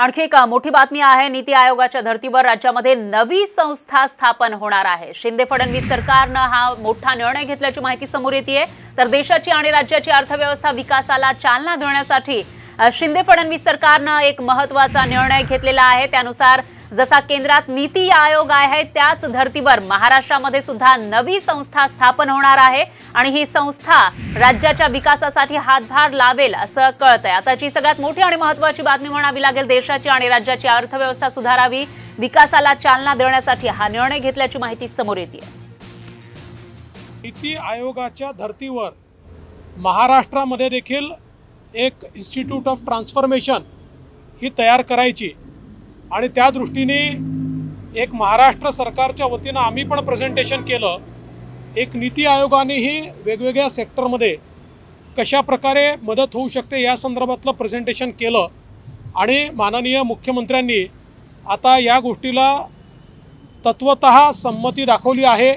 आणखी एक मोठी बातमी आहे। नीति आयोगाच्या धर्तीवर राज्यामध्ये नवी संस्था स्थापन होणार आहे। शिंदे फडणवीस सरकारनं हा मोठा निर्णय घेतल्याची माहिती समोर येतेय। तर देशाची आणि राज्याची अर्थव्यवस्था विकासाला चालना देण्यासाठी शिंदे फडणवीस सरकारनं एक महत्त्वाचा निर्णय घेतलेला आहे। त्यानुसार जसा केंद्रात नीति आयोग आहे त्याच धर्तीवर महाराष्ट्रामध्ये सुद्धा नवी संस्था स्थापन होणार आहे आणि ही संस्था राज्याच्या विकासासाठी हातभार लावेल असं कळतंय। आताची सगळ्यात मोठी आणि महत्त्वाची बातमी म्हणावी लागेल, देशाची आणि राज्याची अर्थव्यवस्था सुधारावी, विकासाला चालना देण्यासाठी हा निर्णय घेतल्याची माहिती समोर येते। नीति आयोगाच्या धर्तीवर महाराष्ट्रामध्ये देखील एक इंस्टिट्यूट ऑफ ट्रान्सफॉर्मेशन ही तयार करायची आणि त्या दृष्टीने एक महाराष्ट्र सरकारच्या वतीने आम्ही पण प्रेझेंटेशन केलं। एक नीति आयोगानेही वेगवेगळ्या सेक्टरमध्ये कशा प्रकारे मदत होऊ शकते या संदर्भातलं प्रेझेंटेशन केलं आणि माननीय मुख्यमंत्र्यांनी आता या गोष्टीला तत्वतः संमती दाखवली आहे।